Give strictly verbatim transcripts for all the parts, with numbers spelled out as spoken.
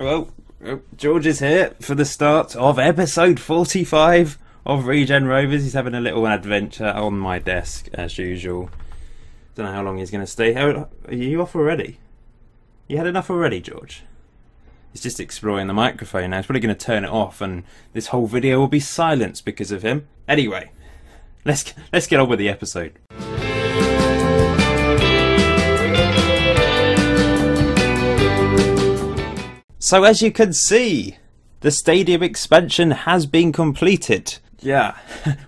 Well, George is here for the start of episode forty-five of Regen Rovers. He's having a little adventure on my desk as usual. Don't know how long he's going to stay. How, are you off already? You had enough already, George? He's just exploring the microphone now. He's probably going to turn it off and this whole video will be silenced because of him. Anyway, let's, let's get on with the episode. So as you can see, the stadium expansion has been completed. Yeah,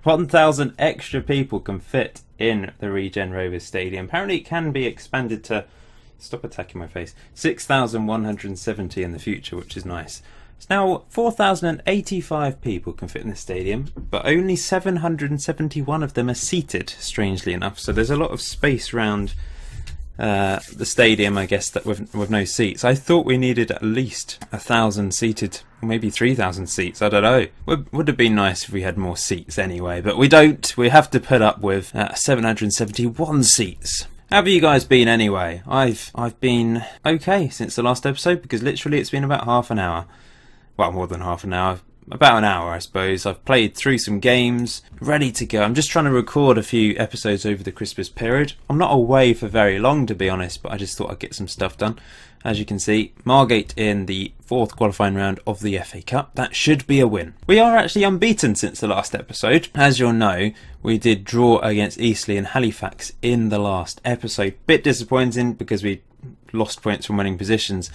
one thousand extra people can fit in the Regen Rovers Stadium. Apparently it can be expanded to, stop attacking my face, six thousand one hundred seventy in the future, which is nice. It's now four thousand eighty-five people can fit in the stadium, but only seven hundred seventy-one of them are seated, strangely enough. So there's a lot of space round Uh, the stadium, I guess, that with, with no seats. I thought we needed at least a thousand seated, maybe three thousand seats. I don't know. Would would have been nice if we had more seats anyway, but we don't. We have to put up with uh, seven hundred seventy-one seats. How have you guys been anyway? I've I've been okay since the last episode because literally it's been about half an hour. Well, more than half an hour. About an hour, I suppose. I've played through some games, ready to go. I'm just trying to record a few episodes over the Christmas period. I'm not away for very long, to be honest, but I just thought I'd get some stuff done. As you can see, Margate in the fourth qualifying round of the F A Cup. That should be a win. We are actually unbeaten since the last episode. As you'll know, we did draw against Eastleigh and Halifax in the last episode. Bit disappointing because we lost points from winning positions.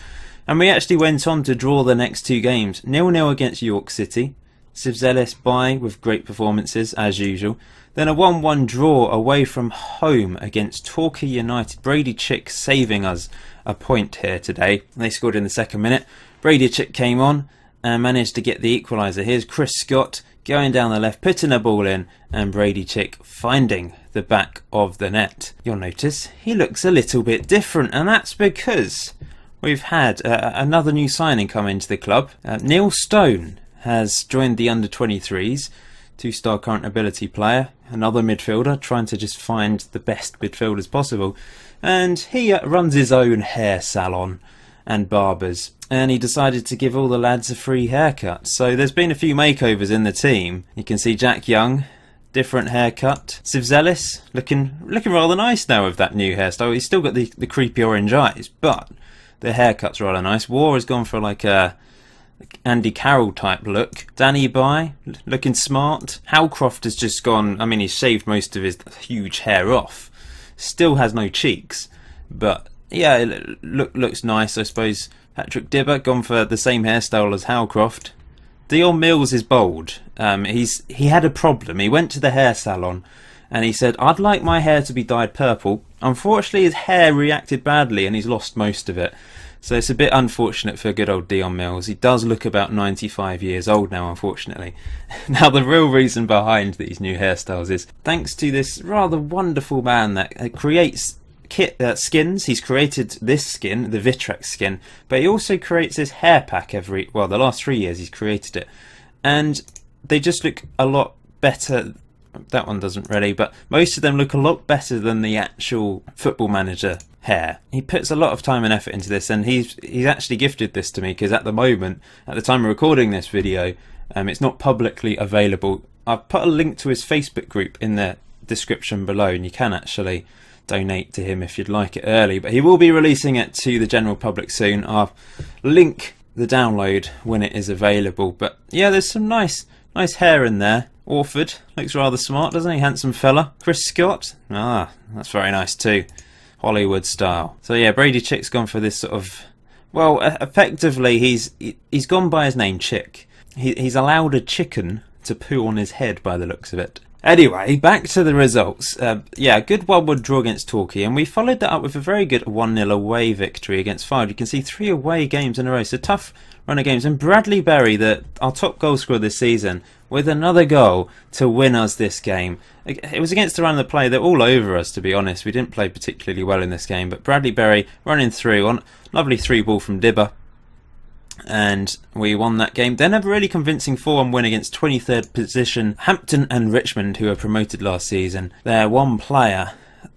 And we actually went on to draw the next two games. nil nil against York City. Sivzelis Bai with great performances, as usual. Then a one one draw away from home against Torquay United. Brady Chick saving us a point here today. They scored in the second minute. Brady Chick came on and managed to get the equaliser. Here's Chris Scott going down the left, putting a ball in, and Brady Chick finding the back of the net. You'll notice he looks a little bit different, and that's because we've had uh, another new signing come into the club. Uh, Neil Stone has joined the under twenty-threes, two-star current ability player, another midfielder, trying to just find the best midfielders possible. And he uh, runs his own hair salon and barbers. And he decided to give all the lads a free haircut. So there's been a few makeovers in the team. You can see Jack Young, different haircut. Sivzelis looking looking rather nice now with that new hairstyle. He's still got the, the creepy orange eyes, but the haircut's rather nice. War has gone for like a Andy Carroll type look. Danny Bai looking smart. Halcroft has just gone, I mean, he's shaved most of his huge hair off. Still has no cheeks, but yeah, it look, looks nice, I suppose. Patrick Dibber gone for the same hairstyle as Halcroft. Dion Mills is bold. Um, he's he had a problem. He went to the hair salon and he said, "I'd like my hair to be dyed purple." Unfortunately, his hair reacted badly and he's lost most of it. So it's a bit unfortunate for good old Dion Mills. He does look about ninety-five years old now, unfortunately. Now, the real reason behind these new hairstyles is thanks to this rather wonderful man that creates kit uh, skins. He's created this skin, the Vitrex skin, but he also creates his hair pack every, well, the last three years he's created it. And they just look a lot better. That one doesn't really, but most of them look a lot better than the actual Football Manager hair. He puts a lot of time and effort into this, and he's he's actually gifted this to me because at the moment, at the time of recording this video, um, it's not publicly available. I've put a link to his Facebook group in the description below, and you can actually donate to him if you'd like it early, but he will be releasing it to the general public soon. I'll link the download when it is available, but yeah, there's some nice nice hair in there. Orford looks rather smart, doesn't he? Handsome fella. Chris Scott, ah, that's very nice too. Hollywood style. So yeah, Brady Chick's gone for this sort of, well, effectively he's he's gone by his name, Chick. He, he's allowed a chicken to poo on his head by the looks of it. Anyway, back to the results. Uh, yeah, a good one one draw against Torquay, and we followed that up with a very good one nil away victory against Fyde. You can see three away games in a row, so tough run of games. And Bradley Bury, the, our top goal scorer this season, with another goal to win us this game. It was against the run of the play. They're all over us, to be honest. We didn't play particularly well in this game, but Bradley Bury running through on lovely three ball from Dibber. And we won that game. Then a really convincing four one win against twenty-third position Hampton and Richmond, who were promoted last season. Their one player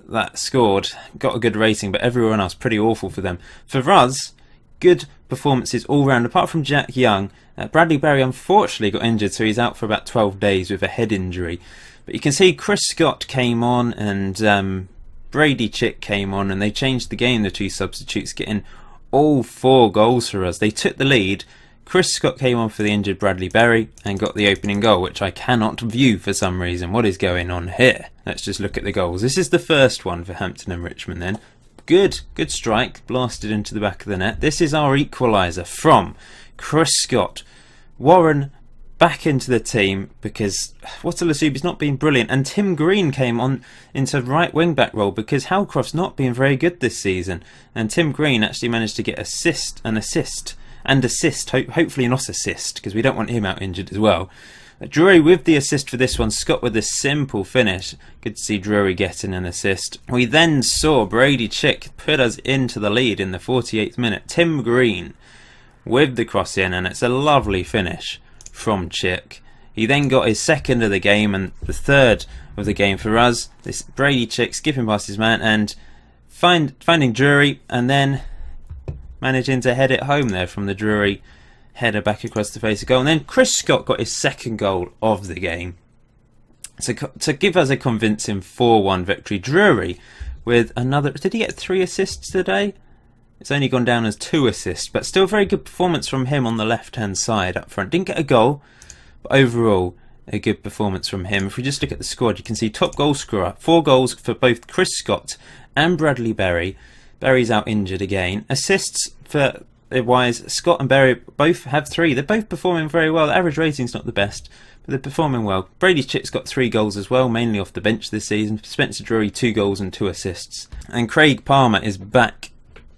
that scored got a good rating, but everyone else pretty awful for them. For us, good performances all round, apart from Jack Young. Uh, Bradley Bury unfortunately got injured, so he's out for about twelve days with a head injury. But you can see Chris Scott came on and um, Brady Chick came on, and they changed the game, the two substitutes, getting all four goals for us. They took the lead. Chris Scott came on for the injured Bradley Bury and got the opening goal, which I cannot view for some reason. What is going on here? Let's just look at the goals. This is the first one for Hampton and Richmond then. Good, good strike, blasted into the back of the net. This is our equaliser from Chris Scott. Warren back into the team because Watulasiube is not being brilliant, and Tim Green came on into right wing back role because Halcroft's not been very good this season, and Tim Green actually managed to get assist and assist and assist, ho hopefully not assist because we don't want him out injured as well. Drury with the assist for this one, Scott with a simple finish. Good to see Drury getting an assist. We then saw Brady Chick put us into the lead in the forty-eighth minute. Tim Green with the cross in, and it's a lovely finish from Chick. He then got his second of the game and the third of the game for us. This Brady Chick skipping past his man and find, finding Drury, and then managing to head it home there from the Drury header back across the face of goal. And then Chris Scott got his second goal of the game to, to give us a convincing four one victory. Drury with another... Did he get three assists today? It's only gone down as two assists, but still very good performance from him on the left-hand side up front. Didn't get a goal, but overall a good performance from him. If we just look at the squad, you can see top goal scorer, four goals for both Chris Scott and Bradley Bury. Bury's out injured again. Assists for... Wise, Scott and Bury both have three. They're both performing very well. The average rating's not the best, but they're performing well. Brady Chick's got three goals as well, mainly off the bench this season. Spencer Drury, two goals and two assists. And Craig Palmer is back.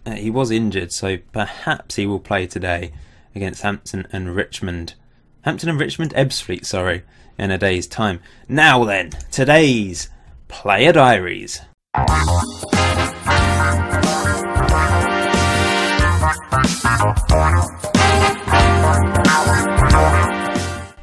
Uh, he was injured, so perhaps he will play today against Hampton and Richmond. Hampton and Richmond, Ebbsfleet, sorry, in a day's time. Now then, today's Player Diaries.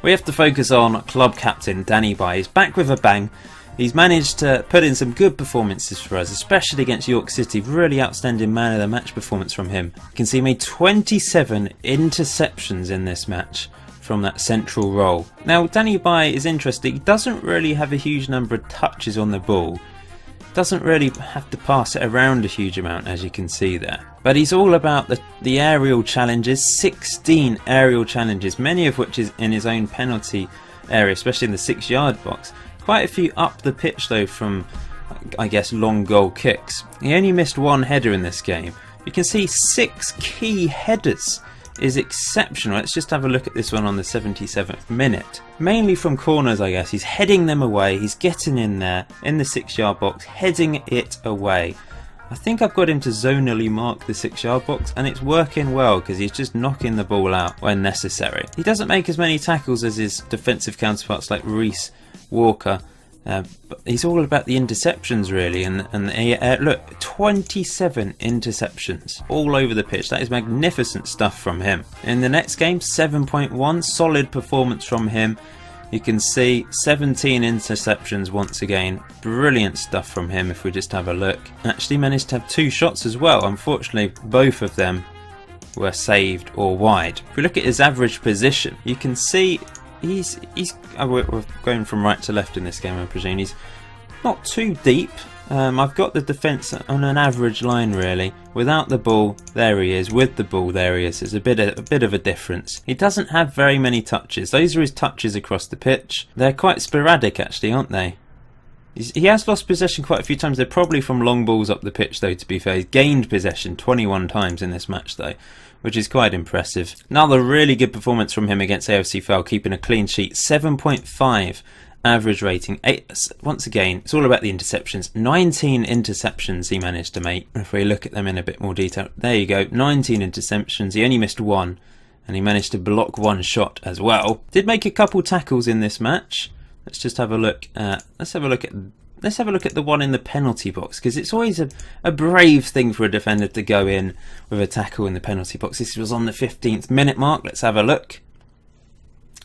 We have to focus on club captain Danny Bai. He's back with a bang. He's managed to put in some good performances for us, especially against York City. Really outstanding man of the match performance from him. You can see he made twenty-seven interceptions in this match from that central role. Now Danny Bai is interesting. He doesn't really have a huge number of touches on the ball. Doesn't really have to pass it around a huge amount, as you can see there. But he's all about the, the aerial challenges, sixteen aerial challenges, many of which is in his own penalty area, especially in the six yard box. Quite a few up the pitch though from, I guess, long goal kicks. He only missed one header in this game. You can see six key headers is exceptional. Let's just have a look at this one on the seventy-seventh minute. Mainly from corners, I guess. He's heading them away. He's getting in there in the six yard box, heading it away. I think I've got him to zonally mark the six yard box, and it's working well because he's just knocking the ball out when necessary. He doesn't make as many tackles as his defensive counterparts like Reese Walker, uh, but he's all about the interceptions really, and, and the, uh, look, twenty-seven interceptions all over the pitch. That is magnificent stuff from him. In the next game, seven point one, solid performance from him. You can see seventeen interceptions once again. Brilliant stuff from him if we just have a look. Actually managed to have two shots as well. Unfortunately, both of them were saved or wide. If we look at his average position, you can see he's... he's oh, we're going from right to left in this game, I presume. He's not too deep. Um, I've got the defence on an average line really. Without the ball, there he is. With the ball, there he is. It's a bit of, a bit of a difference. He doesn't have very many touches. Those are his touches across the pitch. They're quite sporadic actually, aren't they? He's, he has lost possession quite a few times. They're probably from long balls up the pitch though, to be fair. He's gained possession twenty-one times in this match though, which is quite impressive. Another really good performance from him against A F C Fell, keeping a clean sheet. seven point five. Average rating. Eight, once again, it's all about the interceptions. nineteen interceptions he managed to make. If we look at them in a bit more detail, there you go, nineteen interceptions. He only missed one, and he managed to block one shot as well. Did make a couple tackles in this match. Let's just have a look. Uh, let's have a look at. Let's have a look at the one in the penalty box, because it's always a, a brave thing for a defender to go in with a tackle in the penalty box. This was on the fifteenth minute mark. Let's have a look.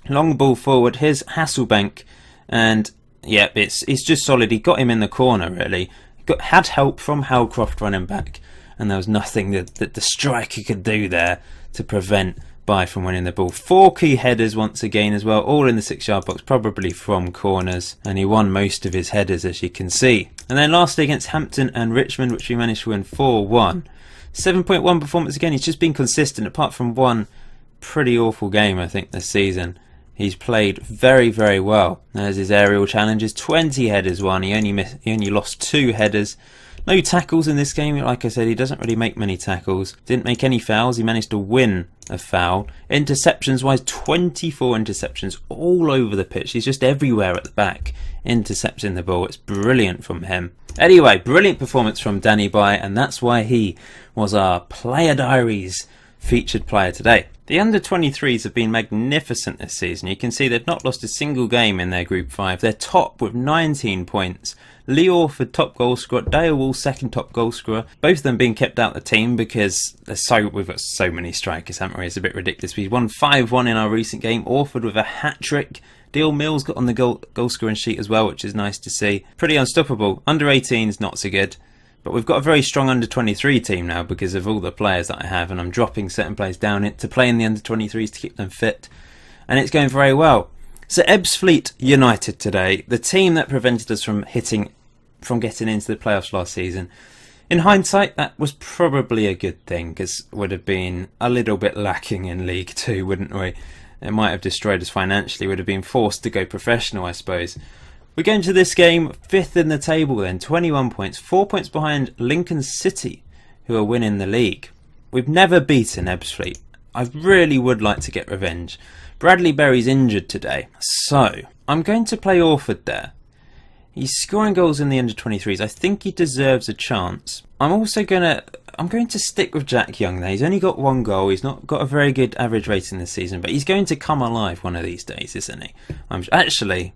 Long ball forward. Here's Hasselbank. And yeah, it's it's just solid. He got him in the corner really. Got had help from Halcroft running back, and there was nothing that, that the striker could do there to prevent Bai from winning the ball. Four key headers once again as well, all in the six yard box, probably from corners, and he won most of his headers as you can see. And then lastly against Hampton and Richmond, which he managed to win four one. seven point one performance again. He's just been consistent apart from one pretty awful game I think this season. He's played very very well. There's his aerial challenges, twenty headers won, he only, missed, he only lost two headers. No tackles in this game, like I said, he doesn't really make many tackles. Didn't make any fouls, he managed to win a foul. Interceptions wise, twenty-four interceptions all over the pitch. He's just everywhere at the back, intercepting the ball. It's brilliant from him. Anyway, brilliant performance from Danny Bai, and that's why he was our Player Diaries featured player today. The under twenty-threes have been magnificent this season. You can see they've not lost a single game in their Group five. They're top with nineteen points. Lee Orford top goal scorer, Dale Wall second top goal scorer. Both of them being kept out of the team because they're so, we've got so many strikers, haven't we? It's a bit ridiculous. We won five one in our recent game. Orford with a hat-trick. Dion Mills got on the goal, goal scoring sheet as well, which is nice to see. Pretty unstoppable. Under eighteens, not so good. But we've got a very strong under twenty-three team now because of all the players that I have, and I'm dropping certain players down it to play in the under twenty-threes to keep them fit, and it's going very well. So Ebbsfleet United today, the team that prevented us from hitting, from getting into the playoffs last season. In hindsight, that was probably a good thing because would have been a little bit lacking in League two, wouldn't we? It might have destroyed us financially. Would have been forced to go professional, I suppose. We go into this game fifth in the table then, twenty-one points, four points behind Lincoln City, who are winning the league. We've never beaten Ebbsfleet. I really would like to get revenge. Bradley Bury's injured today, so I'm going to play Orford there. He's scoring goals in the under twenty-threes. I think he deserves a chance. I'm also going to I'm going to stick with Jack Young there. He's only got one goal. He's not got a very good average rating this season, but he's going to come alive one of these days, isn't he? I'm actually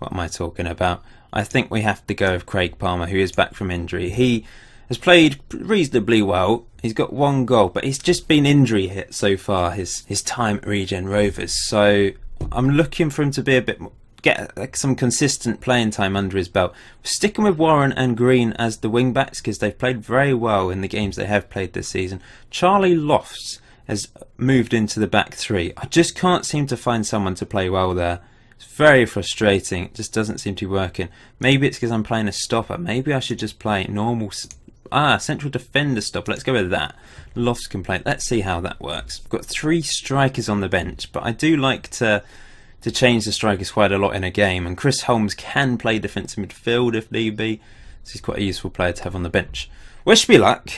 What am I talking about? I think we have to go with Craig Palmer, who is back from injury. He has played reasonably well. He's got one goal, but he's just been injury hit so far, his his time at Regen Rovers. So I'm looking for him to be a bit more, get like, some consistent playing time under his belt. Sticking with Warren and Green as the wing backs because they've played very well in the games they have played this season. Charlie Lofts has moved into the back three. I just can't seem to find someone to play well there. It's very frustrating. It just doesn't seem to be working. Maybe it's because I'm playing a stopper. Maybe I should just play normal... Ah, central defender stopper. Let's go with that. Lofts can play. Let's see how that works. We've got three strikers on the bench, but I do like to to change the strikers quite a lot in a game, and Chris Holmes can play defensive midfield if need be. So he's quite a useful player to have on the bench. Wish me luck.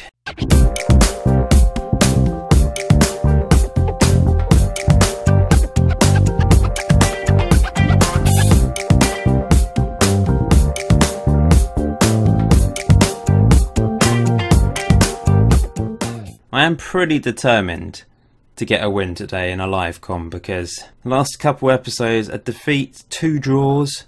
I am pretty determined to get a win today in a live com because last couple episodes, a defeat, two draws.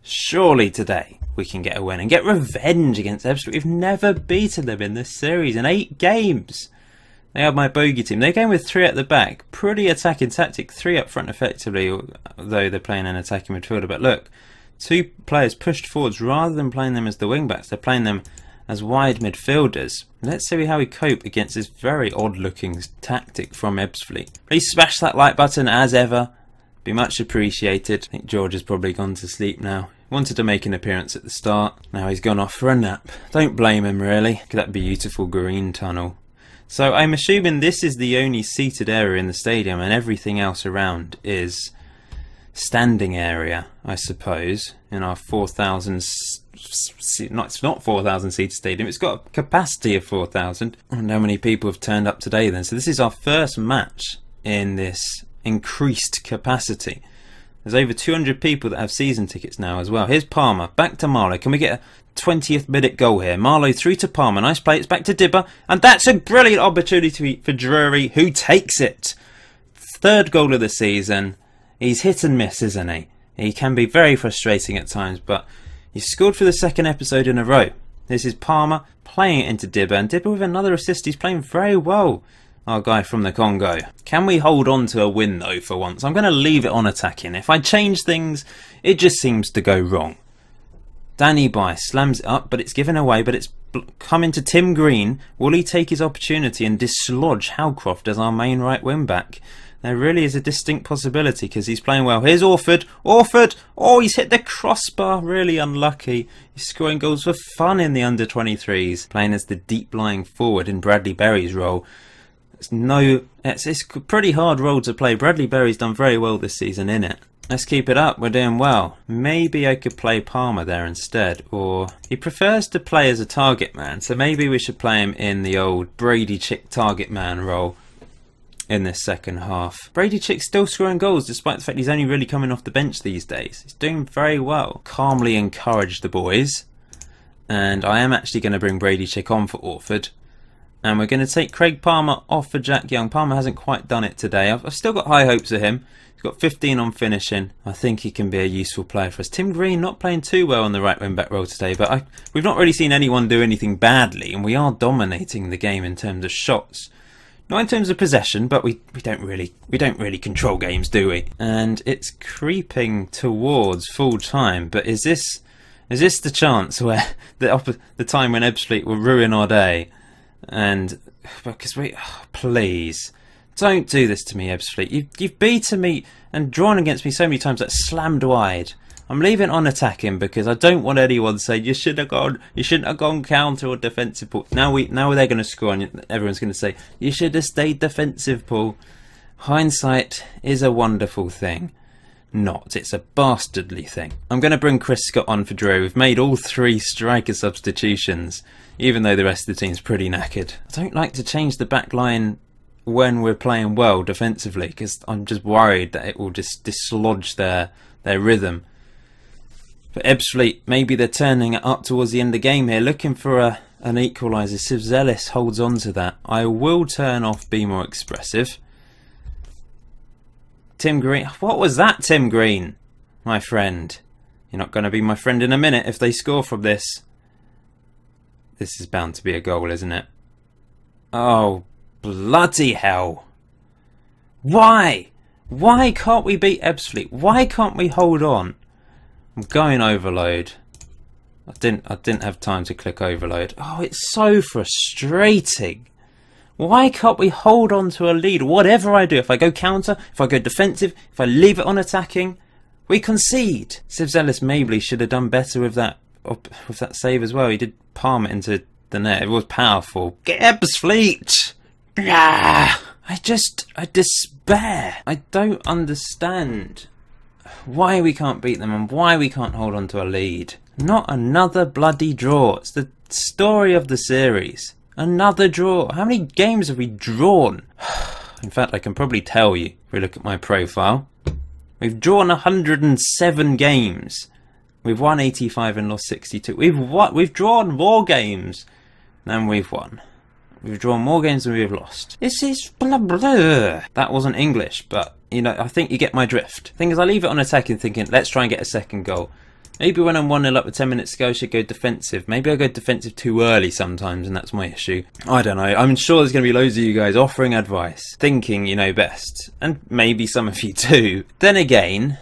Surely today we can get a win and get revenge against Ebbsfleet. We've never beaten them in this series in eight games. They have my bogey team. They're going with three at the back. Pretty attacking tactic, three up front effectively, though they're playing an attacking midfielder. But look, two players pushed forwards rather than playing them as the wing backs. They're playing them as wide midfielders. Let's see how we cope against this very odd looking tactic from Ebbsfleet. Please smash that like button as ever. Be much appreciated. I think George has probably gone to sleep now. Wanted to make an appearance at the start. Now he's gone off for a nap. Don't blame him really. Look at that beautiful green tunnel. So I'm assuming this is the only seated area in the stadium and everything else around is standing area, I suppose, in our four thousand... No, it's not four thousand seat stadium. It's got a capacity of four thousand. I wonder how many people have turned up today then. So this is our first match in this increased capacity. There's over two hundred people that have season tickets now as well. Here's Palmer. Back to Marlowe. Can we get a twentieth minute goal here? Marlowe through to Palmer. Nice play. It's back to Dibber. And that's a brilliant opportunity for Drury, who takes it. Third goal of the season. He's hit and miss, isn't he? He can be very frustrating at times, but he scored for the second episode in a row. This is Palmer playing it into Dibber, and Dibber with another assist. He's playing very well, our guy from the Congo. Can we hold on to a win though for once? I'm going to leave it on attacking. If I change things, it just seems to go wrong. Danny Bai slams it up, but it's given away, but it's come into Tim Green. Will he take his opportunity and dislodge Halcroft as our main right wing back? There really is a distinct possibility because he's playing well. Here's Orford. Orford! Oh, he's hit the crossbar. Really unlucky. He's scoring goals for fun in the under twenty-threes. Playing as the deep-lying forward in Bradley Bury's role. It's no, it's, it's a pretty hard role to play. Bradley Bury's done very well this season in it. Let's keep it up, we're doing well. Maybe I could play Palmer there instead, or he prefers to play as a target man, so maybe we should play him in the old Brady Chick target man role in this second half. Brady Chick's still scoring goals despite the fact he's only really coming off the bench these days. He's doing very well. Calmly encourage the boys, and I am actually going to bring Brady Chick on for Orford. And we're going to take Craig Palmer off for Jack Young. Palmer hasn't quite done it today. I've, I've still got high hopes of him. He's got fifteen on finishing. I think he can be a useful player for us. Tim Green not playing too well on the right wing back role today, but I, we've not really seen anyone do anything badly, and we are dominating the game in terms of shots. Not in terms of possession, but we, we don't really we don't really control games, do we? And it's creeping towards full time, but is this is this the chance where the the time when Ebbsfleet will ruin our day? And because we, oh, please don't do this to me, Ebbsfleet. You, you've beaten me and drawn against me so many times that slammed wide. I'm leaving on attacking because I don't want anyone saying you should have gone, you shouldn't have gone counter or defensive, Paul. Now we, now they're going to score, and everyone's going to say you should have stayed defensive, Paul. Hindsight is a wonderful thing. Not. It's a bastardly thing. I'm going to bring Chris Scott on for Drew. We've made all three striker substitutions, even though the rest of the team's pretty knackered. I don't like to change the back line when we're playing well defensively because I'm just worried that it will just dislodge their, their rhythm. But Ebbsfleet, maybe they're turning it up towards the end of the game here, looking for a, an equaliser. Sivzelis holds on to that. I will turn off Be More Expressive. Tim Green, what was that, Tim Green? My friend. You're not going to be my friend in a minute if they score from this. This is bound to be a goal, isn't it? Oh, bloody hell. Why? Why can't we beat Ebbsfleet? Why can't we hold on? I'm going overload. I didn't, I didn't have time to click overload. Oh, it's so frustrating. Why can't we hold on to a lead? Whatever I do, if I go counter, if I go defensive, if I leave it on attacking, we concede. Sivzelis Maybley should have done better with that with that save as well. He did palm it into the net. It was powerful. Get Ebbsfleet! I just, I despair. I don't understand why we can't beat them and why we can't hold on to a lead. Not another bloody draw. It's the story of the series. Another draw. How many games have we drawn? In fact, I can probably tell you if we look at my profile. We've drawn one hundred and seven games. We've won eighty-five and lost sixty-two. We've what? We've drawn more games than we've won. We've drawn more games than we've lost. This is blah blah. That wasn't English, but you know, I think you get my drift. Thing is, I leave it on attacking, thinking, let's try and get a second goal. Maybe when I'm one nil up with ten minutes to go, I should go defensive. Maybe I go defensive too early sometimes, and that's my issue. I don't know. I'm sure there's going to be loads of you guys offering advice, thinking you know best. And maybe some of you do. Then again,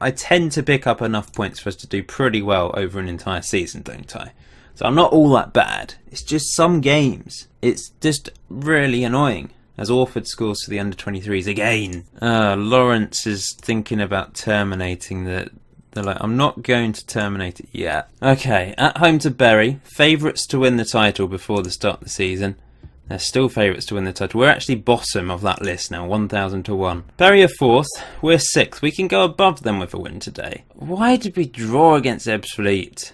I tend to pick up enough points for us to do pretty well over an entire season, don't I? So I'm not all that bad. It's just some games. It's just really annoying. As Orford scores for the under twenty-threes again. Uh, Lawrence is thinking about terminating the... They're like, I'm not going to terminate it yet. Okay, at home to Bury. Favourites to win the title before the start of the season. They're still favourites to win the title. We're actually bottom of that list now, one thousand to one. Bury are fourth, we're sixth. We can go above them with a win today. Why did we draw against Ebbsfleet?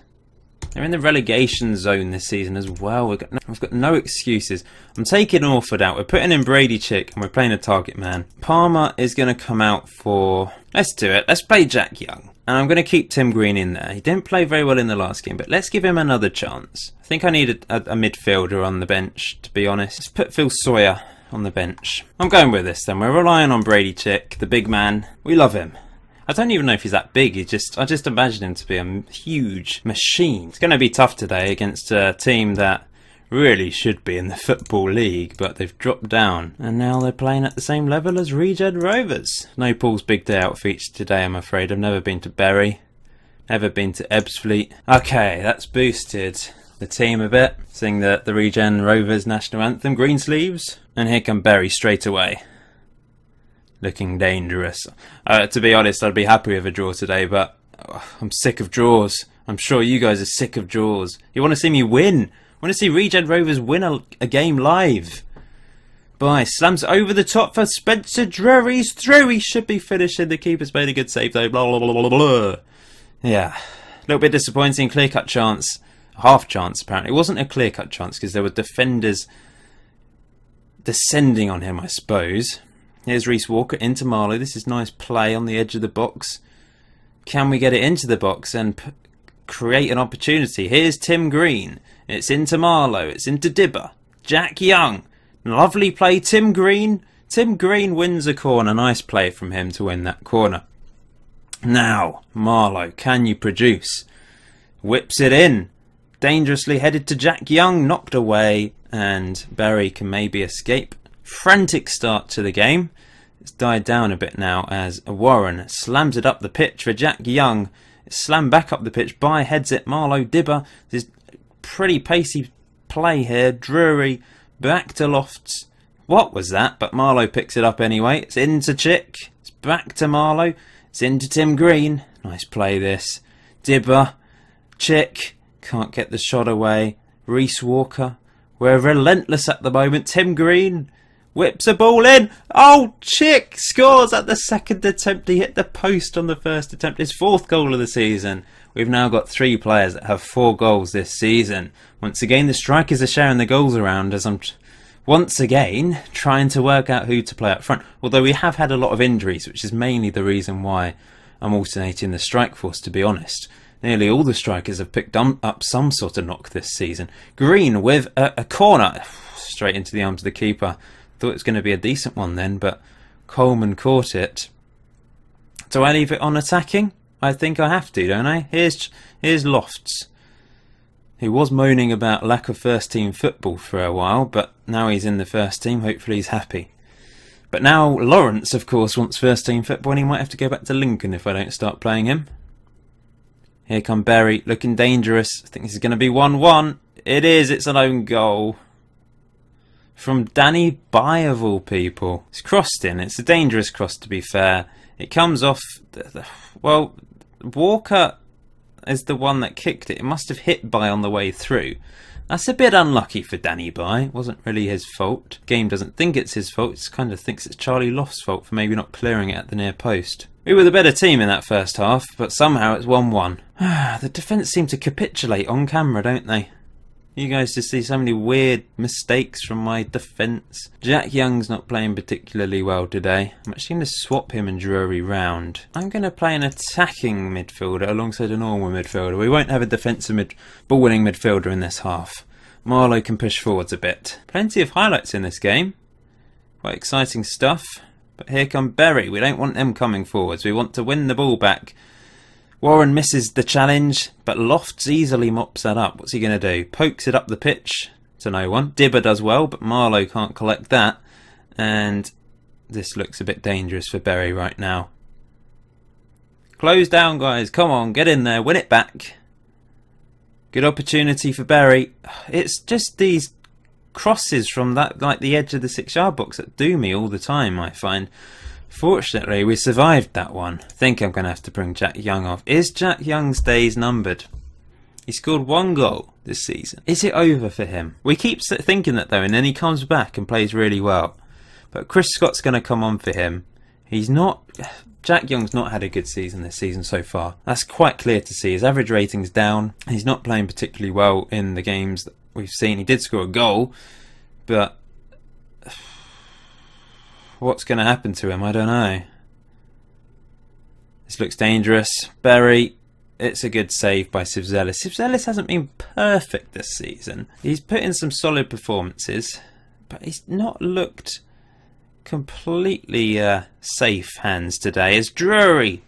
They're in the relegation zone this season as well. We've got no, we've got no excuses. I'm taking Orford out. We're putting in Brady Chick and we're playing a target man. Palmer is going to come out for... Let's do it. Let's play Jack Young. And I'm going to keep Tim Green in there. He didn't play very well in the last game, but let's give him another chance. I think I need a, a, a midfielder on the bench, to be honest. Let's put Phil Sawyer on the bench. I'm going with this then. We're relying on Brady Chick, the big man. We love him. I don't even know if he's that big. He just I just imagine him to be a huge machine. It's going to be tough today against a team that really should be in the Football League, but they've dropped down. And now they're playing at the same level as Regen Rovers. No Paul's big day out feature today, I'm afraid. I've never been to Bury. ever been to Ebbsfleet. Okay, that's boosted the team a bit. Sing the, the Regen Rovers national anthem, green sleeves. And here come Bury straight away. Looking dangerous. Uh, to be honest, I'd be happy with a draw today, but oh, I'm sick of draws. I'm sure you guys are sick of draws. You want to see me win? Want to see Regen Rovers win a, a game live? Bai slams over the top for Spencer Drury. He's through. He should be finishing. The keeper's made a good save though. Blah, blah, blah, blah, blah, blah. Yeah. A little bit disappointing. Clear-cut chance. Half chance, apparently. It wasn't a clear-cut chance because there were defenders descending on him, I suppose. Here's Reese Walker into Marlowe. This is nice play on the edge of the box. Can we get it into the box and p create an opportunity? Here's Tim Green. It's into Marlowe. It's into Dibber. Jack Young. Lovely play, Tim Green. Tim Green wins a corner. Nice play from him to win that corner. Now, Marlowe, can you produce? Whips it in. Dangerously headed to Jack Young. Knocked away. And Bury can maybe escape. Frantic start to the game. It's died down a bit now as Warren slams it up the pitch for Jack Young. It's slammed back up the pitch. Bai heads it. Marlowe, Dibber. This pretty pacey play here. Drury. Back to Lofts. What was that? But Marlowe picks it up anyway. It's into Chick. It's back to Marlowe. It's into Tim Green. Nice play this. Dibber. Chick. Can't get the shot away. Reese Walker. We're relentless at the moment. Tim Green whips a ball in. Oh, Chick scores at the second attempt. He hit the post on the first attempt. His fourth goal of the season. We've now got three players that have four goals this season. Once again, the strikers are sharing the goals around as I'm, t once again, trying to work out who to play up front. Although we have had a lot of injuries, which is mainly the reason why I'm alternating the strike force, to be honest. Nearly all the strikers have picked up some sort of knock this season. Green with a, a corner. Straight into the arms of the keeper. Thought it was going to be a decent one then, but Coleman caught it. Do I leave it on attacking? I think I have to, don't I? Here's here's Lofts, who was moaning about lack of first team football for a while, but now he's in the first team. Hopefully he's happy. But now Lawrence, of course, wants first team football, and he might have to go back to Lincoln if I don't start playing him. Here come Bury, looking dangerous. I think this is going to be one one. It is. It's an own goal from Danny Bai, of all people. It's crossed in. It's a dangerous cross, to be fair. It comes off. The, the, well, Walker is the one that kicked it. It must have hit Bai on the way through. That's a bit unlucky for Danny Bai. It wasn't really his fault. Game doesn't think it's his fault. It kind of thinks it's Charlie Lofts' fault for maybe not clearing it at the near post. We were the better team in that first half, but somehow it's one one. The defence seem to capitulate on camera, don't they? You guys just see so many weird mistakes from my defence. Jack Young's not playing particularly well today. I'm actually going to swap him and Drury round. I'm going to play an attacking midfielder alongside a normal midfielder. We won't have a defensive mid ball-winning midfielder in this half. Marlowe can push forwards a bit. Plenty of highlights in this game. Quite exciting stuff. But here come Bury. We don't want them coming forwards. We want to win the ball back. Warren misses the challenge, but Lofts easily mops that up. What's he going to do? Pokes it up the pitch to no one. Dibber does well, but Marlowe can't collect that. And this looks a bit dangerous for Bury right now. Close down, guys. Come on, get in there. Win it back. Good opportunity for Bury. It's just these crosses from that, like the edge of the six-yard box that do me all the time, I find. Fortunately, we survived that one. I think I'm going to have to bring Jack Young off. Is Jack Young's days numbered? He scored one goal this season. Is it over for him? We keep thinking that though, and then he comes back and plays really well. But Chris Scott's going to come on for him. He's not... Jack Young's not had a good season this season so far. That's quite clear to see. His average rating's down. He's not playing particularly well in the games that we've seen. He did score a goal, but... what's going to happen to him? I don't know. This looks dangerous. Bury, it's a good save by Sivzelis. Sivzelis hasn't been perfect this season. He's put in some solid performances, but he's not looked completely uh, safe hands today. It's Drury.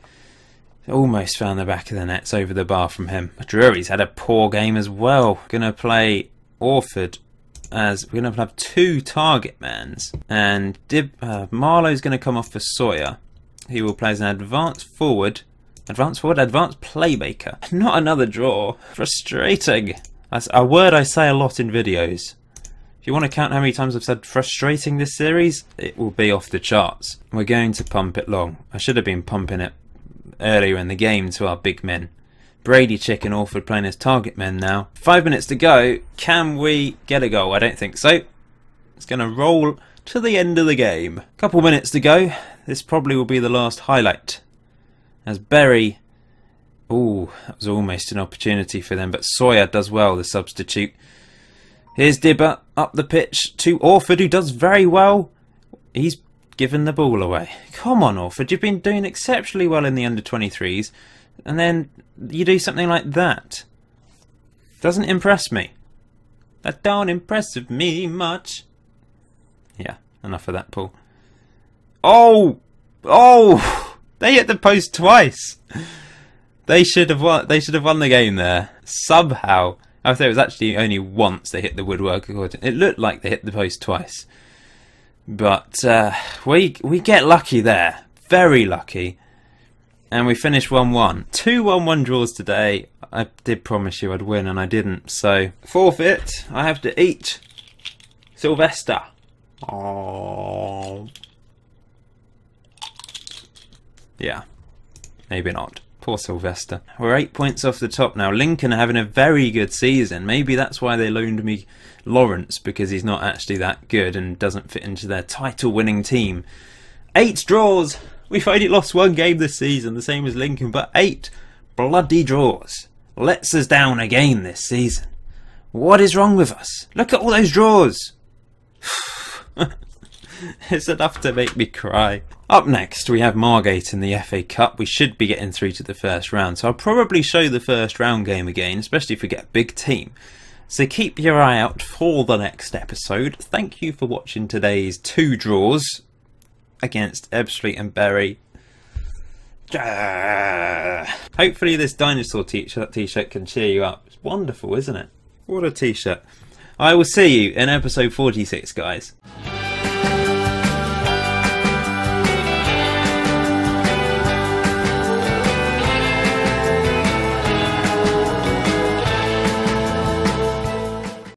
Almost found the back of the net. It's over the bar from him. Drury's had a poor game as well. Going to play Orford. As we're going to have two target mans, and Dib, uh, Marlowe's going to come off for Sawyer. He will play as an advanced forward Advance forward, advance playmaker. Not another draw. Frustrating. That's a word I say a lot in videos. If you want to count how many times I've said frustrating this series, it will be off the charts. We're going to pump it long. I should have been pumping it earlier in the game to our big men. Brady Chick and Orford playing as target men now. Five minutes to go. Can we get a goal? I don't think so. It's going to roll to the end of the game. Couple minutes to go. This probably will be the last highlight. As Berry... Ooh, that was almost an opportunity for them, but Sawyer does well, the substitute. Here's Dibber, up the pitch to Orford, who does very well. He's given the ball away. Come on, Orford, you've been doing exceptionally well in the under twenty-threes, and then you do something like that. Doesn't impress me. That don't impress me much. Yeah, enough of that, Paul. Oh! Oh! They hit the post twice! They should have won, they should have won the game there. Somehow. I thought it was actually only once they hit the woodwork. It looked like they hit the post twice. But uh, we, we get lucky there. Very lucky. And we finish one one. Two one one draws today. I did promise you I'd win and I didn't. So, forfeit. I have to eat Sylvester. Oh. Yeah. Maybe not. Poor Sylvester. We're eight points off the top now. Lincoln are having a very good season. Maybe that's why they loaned me Lawrence, because he's not actually that good and doesn't fit into their title-winning team. Eight draws! We've only lost one game this season, the same as Lincoln, but eight bloody draws. Lets us down again this season. What is wrong with us? Look at all those draws! It's enough to make me cry. Up next, we have Margate in the F A Cup. We should be getting through to the first round, so I'll probably show the first round game again, especially if we get a big team. So keep your eye out for the next episode. Thank you for watching today's two draws against Ebbsfleet and Bury. Hopefully this dinosaur t-shirt can cheer you up. It's wonderful, isn't it? What a t-shirt. I will see you in episode forty-six, guys.